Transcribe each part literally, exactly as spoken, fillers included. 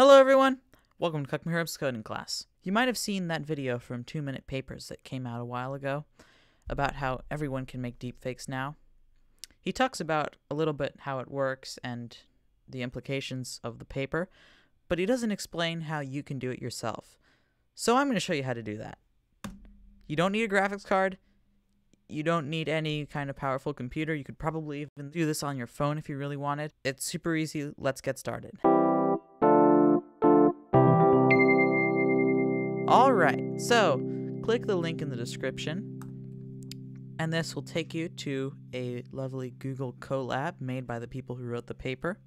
Hello everyone! Welcome to Cukmekerb's coding class. You might have seen that video from Two Minute Papers that came out a while ago about how everyone can make deepfakes now. He talks about a little bit how it works and the implications of the paper, but he doesn't explain how you can do it yourself. So I'm going to show you how to do that. You don't need a graphics card. You don't need any kind of powerful computer. You could probably even do this on your phone if you really wanted. It's super easy. Let's get started. Alright, so click the link in the description and this will take you to a lovely Google Colab made by the people who wrote the paper,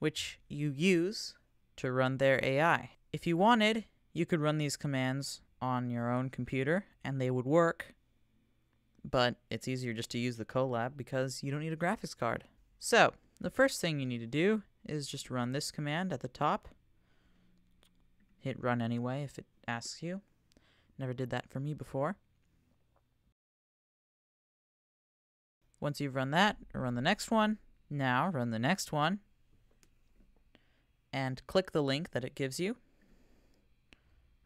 which you use to run their A I. If you wanted, you could run these commands on your own computer and they would work, but it's easier just to use the Colab because you don't need a graphics card. So the first thing you need to do is just run this command at the top. Hit run anyway if it asks you. Never did that for me before. Once you've run that, run the next one. Now run the next one and click the link that it gives you.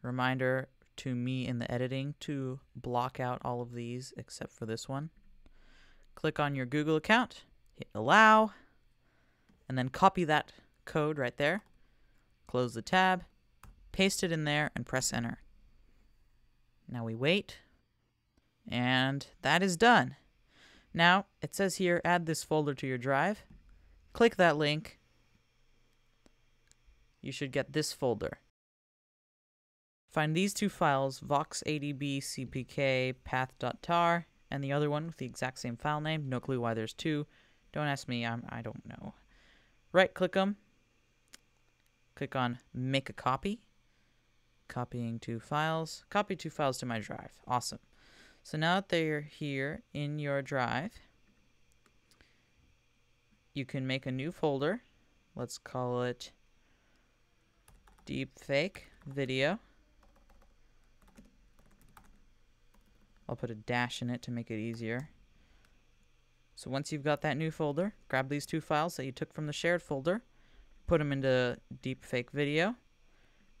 Reminder to me in the editing to block out all of these except for this one. Click on your Google account, hit allow, and then copy that code right there. Close the tab. Paste it in there and press enter. Now we wait, and that is done. Now it says here, add this folder to your drive. Click that link. You should get this folder. Find these two files, vox A D B C P K path.tar, and the other one with the exact same file name. No clue why there's two. Don't ask me, I'm, I don't know. Right click them. Click on make a copy. Copying two files. Copy two files to my drive. Awesome. So now that they're here in your drive, you can make a new folder. Let's call it deepfake video. I'll put a dash in it to make it easier. So once you've got that new folder, grab these two files that you took from the shared folder, put them into deepfake video.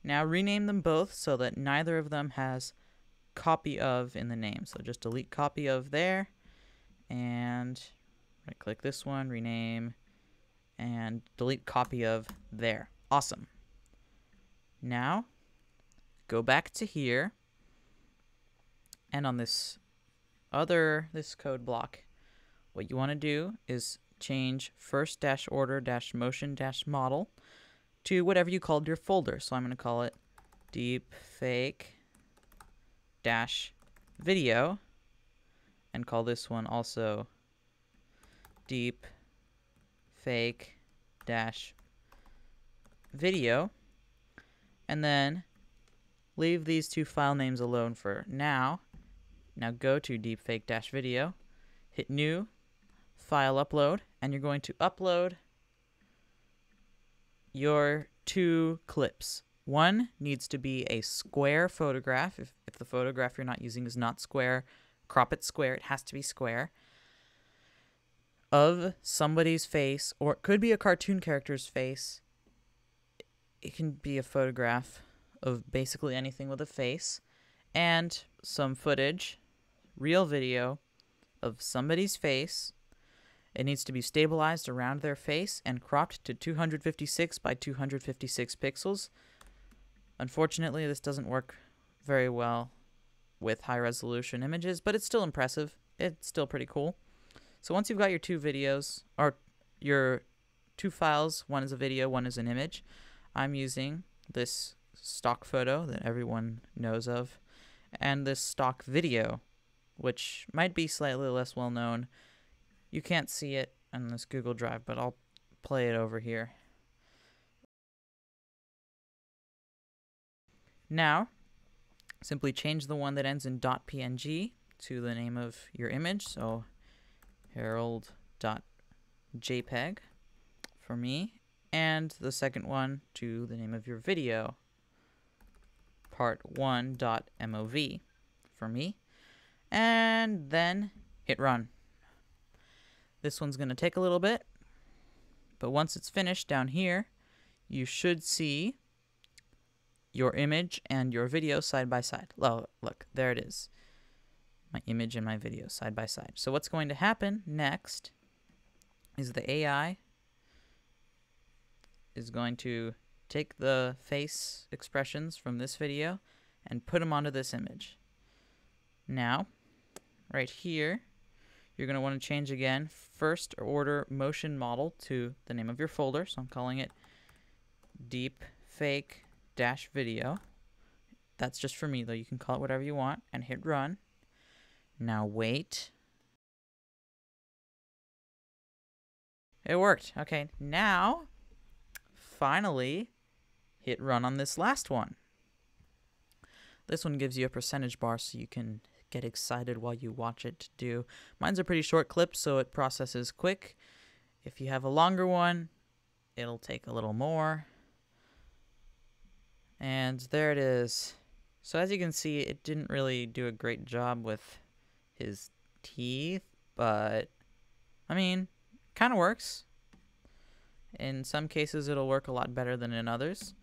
Now rename them both so that neither of them has copy of in the name. So just delete copy of there and right click this one, rename, and delete copy of there. Awesome. Now go back to here and on this other, this code block, what you want to do is change first dash order dash motion dash model to whatever you called your folder. So I'm going to call it deepfake dash video and call this one also deepfake dash video, and then leave these two file names alone for now. Now go to deepfake dash video, hit new, file upload, and you're going to upload your two clips. One needs to be a square photograph. If, if the photograph you're not using is not square, crop it square. It has to be square. Of somebody's face, or it could be a cartoon character's face. It can be a photograph of basically anything with a face. And some footage, real video, of somebody's face. It needs to be stabilized around their face and cropped to two hundred fifty-six by two hundred fifty-six pixels. Unfortunately, this doesn't work very well with high-resolution images, but it's still impressive. It's still pretty cool. So once you've got your two videos, or your two files, one is a video, one is an image, I'm using this stock photo that everyone knows of, and this stock video, which might be slightly less well-known. You can't see it on this Google Drive, but I'll play it over here. Now, simply change the one that ends in .png to the name of your image, so Harold.jpg for me, and the second one to the name of your video, part one dot mov for me, and then hit run. This one's going to take a little bit, but once it's finished down here, you should see your image and your video side by side. Oh, look, there it is. My image and my video side by side. So what's going to happen next is the A I is going to take the face expressions from this video and put them onto this image. Now, right here, you're going to want to change again first order motion model to the name of your folder. So I'm calling it deep fake dash video. That's just for me though. You can call it whatever you want and hit run. Now wait. It worked. Okay. Now, finally, hit run on this last one. This one gives you a percentage bar so you can get excited while you watch it do. Mine's a pretty short clip, so it processes quick. If you have a longer one, it'll take a little more. And there it is. So as you can see, it didn't really do a great job with his teeth, but I mean, kind of works. In some cases, it'll work a lot better than in others.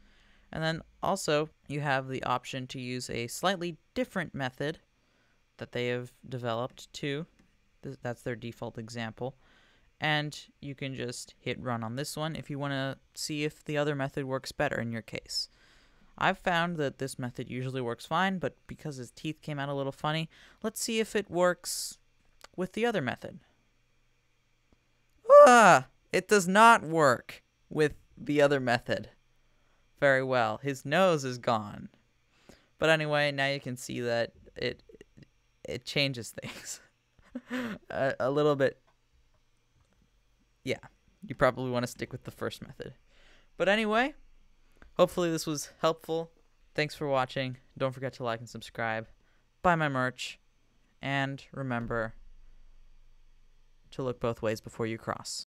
And then also, you have the option to use a slightly different method that they have developed too. That's their default example. And you can just hit run on this one if you want to see if the other method works better in your case. I've found that this method usually works fine, but because his teeth came out a little funny, let's see if it works with the other method. Ah! It does not work with the other method. Very well. His nose is gone. But anyway, now you can see that it it changes things a, a little bit. Yeah, you probably want to stick with the first method. But anyway, hopefully this was helpful. Thanks for watching. Don't forget to like and subscribe. Buy my merch. And remember to look both ways before you cross.